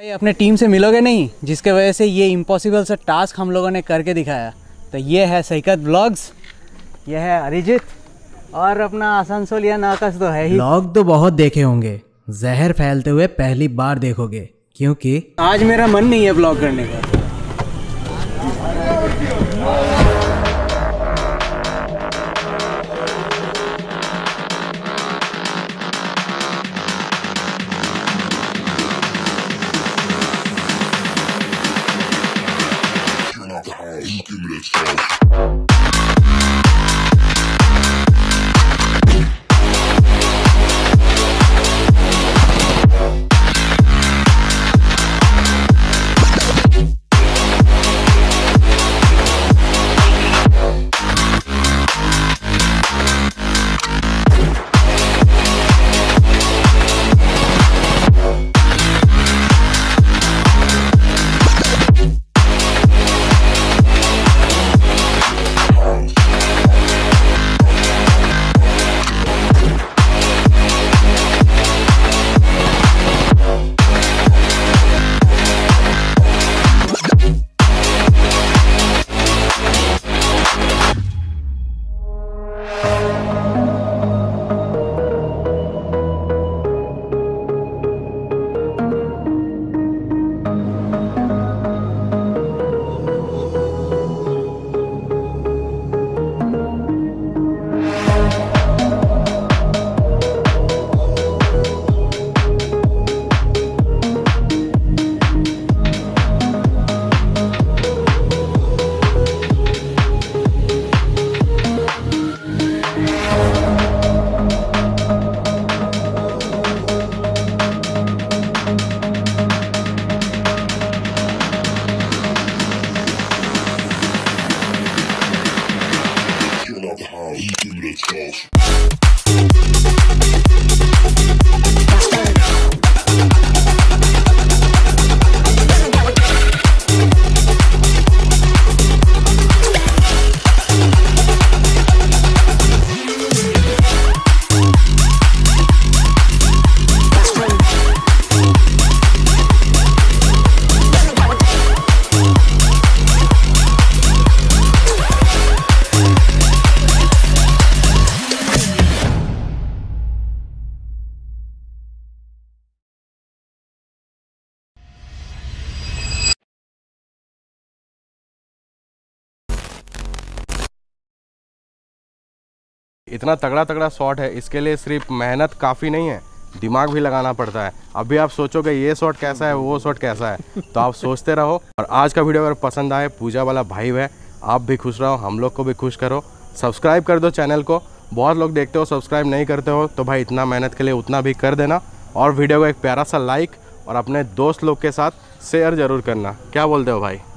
भाई अपने टीम से मिलोगे नहीं, जिसके वजह से ये इम्पॉसिबल सा टास्क हम लोगों ने करके दिखाया। तो ये है सैकत व्लॉग्स, ये है अरिजीत और अपना आसनसोल या नाकस तो है ही। व्लॉग तो बहुत देखे होंगे, जहर फैलते हुए पहली बार देखोगे, क्योंकि आज मेरा मन नहीं है व्लॉग करने का। इतना तगड़ा तगड़ा शॉट है, इसके लिए सिर्फ मेहनत काफ़ी नहीं है, दिमाग भी लगाना पड़ता है। अभी आप सोचोगे ये शॉट कैसा है, वो शॉट कैसा है, तो आप सोचते रहो। और आज का वीडियो अगर पसंद आए, पूजा वाला भाई है, आप भी खुश रहो, हम लोग को भी खुश करो। सब्सक्राइब कर दो चैनल को, बहुत लोग देखते हो सब्सक्राइब नहीं करते हो, तो भाई इतना मेहनत के लिए उतना भी कर देना। और वीडियो को एक प्यारा सा लाइक और अपने दोस्त लोग के साथ शेयर ज़रूर करना। क्या बोलते हो भाई?